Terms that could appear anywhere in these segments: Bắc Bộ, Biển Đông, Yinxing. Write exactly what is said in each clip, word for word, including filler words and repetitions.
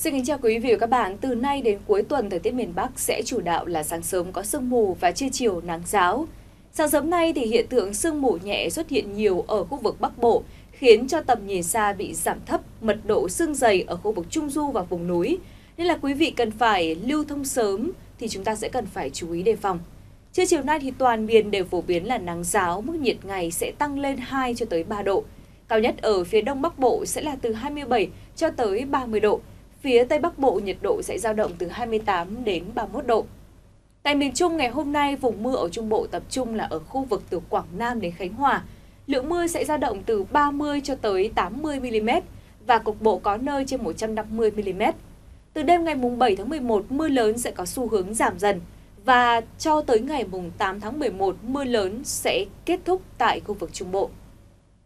Xin kính chào quý vị và các bạn. Từ nay đến cuối tuần, thời tiết miền Bắc sẽ chủ đạo là sáng sớm có sương mù và trưa chiều nắng ráo. Sáng sớm nay thì hiện tượng sương mù nhẹ xuất hiện nhiều ở khu vực Bắc Bộ, khiến cho tầm nhìn xa bị giảm thấp, mật độ sương dày ở khu vực Trung Du và vùng núi. Nên là quý vị cần phải lưu thông sớm thì chúng ta sẽ cần phải chú ý đề phòng. Trưa chiều nay thì toàn miền đều phổ biến là nắng ráo, mức nhiệt ngày sẽ tăng lên hai cho tới ba độ. Cao nhất ở phía Đông Bắc Bộ sẽ là từ hai mươi bảy cho tới ba mươi độ. Phía Tây Bắc Bộ nhiệt độ sẽ dao động từ hai mươi tám đến ba mươi mốt độ. Tại miền Trung ngày hôm nay, vùng mưa ở Trung Bộ tập trung là ở khu vực từ Quảng Nam đến Khánh Hòa. Lượng mưa sẽ dao động từ ba mươi cho tới tám mươi mi-li-mét và cục bộ có nơi trên một trăm năm mươi mi-li-mét. Từ đêm ngày mùng bảy tháng mười một, mưa lớn sẽ có xu hướng giảm dần và cho tới ngày mùng tám tháng mười một, mưa lớn sẽ kết thúc tại khu vực Trung Bộ.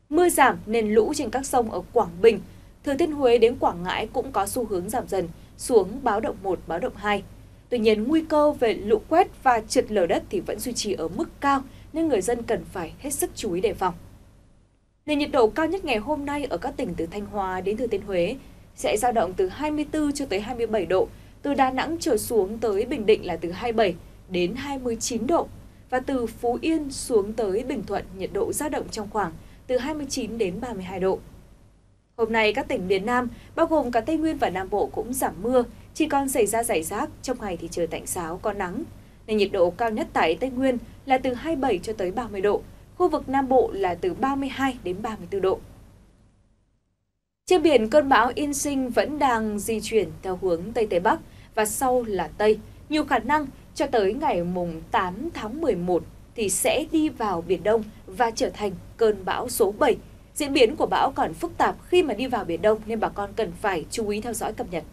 Mưa giảm nên lũ trên các sông ở Quảng Bình, Thừa Thiên Huế đến Quảng Ngãi cũng có xu hướng giảm dần xuống báo động một, báo động hai. Tuy nhiên, nguy cơ về lũ quét và trượt lở đất thì vẫn duy trì ở mức cao nên người dân cần phải hết sức chú ý đề phòng. Nền nhiệt độ cao nhất ngày hôm nay ở các tỉnh từ Thanh Hóa đến Thừa Thiên Huế sẽ dao động từ hai mươi tư cho tới hai mươi bảy độ, từ Đà Nẵng trở xuống tới Bình Định là từ hai mươi bảy đến hai mươi chín độ và từ Phú Yên xuống tới Bình Thuận nhiệt độ dao động trong khoảng từ hai mươi chín đến ba mươi hai độ. Hôm nay, các tỉnh miền Nam, bao gồm cả Tây Nguyên và Nam Bộ cũng giảm mưa, chỉ còn xảy ra rải rác, trong ngày thì trời tạnh ráo có nắng. Nên nhiệt độ cao nhất tại Tây Nguyên là từ hai mươi bảy cho tới ba mươi độ, khu vực Nam Bộ là từ ba mươi hai đến ba mươi tư độ. Trên biển, cơn bão Yinxing vẫn đang di chuyển theo hướng Tây Tây Bắc và sau là Tây. Nhiều khả năng cho tới ngày mùng tám tháng mười một thì sẽ đi vào Biển Đông và trở thành cơn bão số bảy. Diễn biến của bão còn phức tạp khi mà đi vào Biển Đông nên bà con cần phải chú ý theo dõi cập nhật.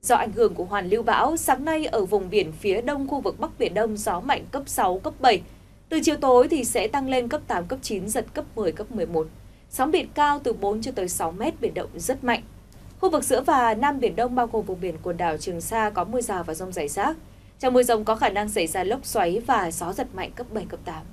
Do ảnh hưởng của hoàn lưu bão, sáng nay ở vùng biển phía đông khu vực Bắc Biển Đông gió mạnh cấp sáu, cấp bảy. Từ chiều tối thì sẽ tăng lên cấp tám, cấp chín, giật cấp mười, cấp mười một. Sóng biển cao từ bốn cho tới sáu mét, biển động rất mạnh. Khu vực giữa và Nam Biển Đông bao gồm vùng biển quần đảo Trường Sa có mưa rào và dông rải rác. Trong mưa dông có khả năng xảy ra lốc xoáy và gió giật mạnh cấp bảy, cấp tám.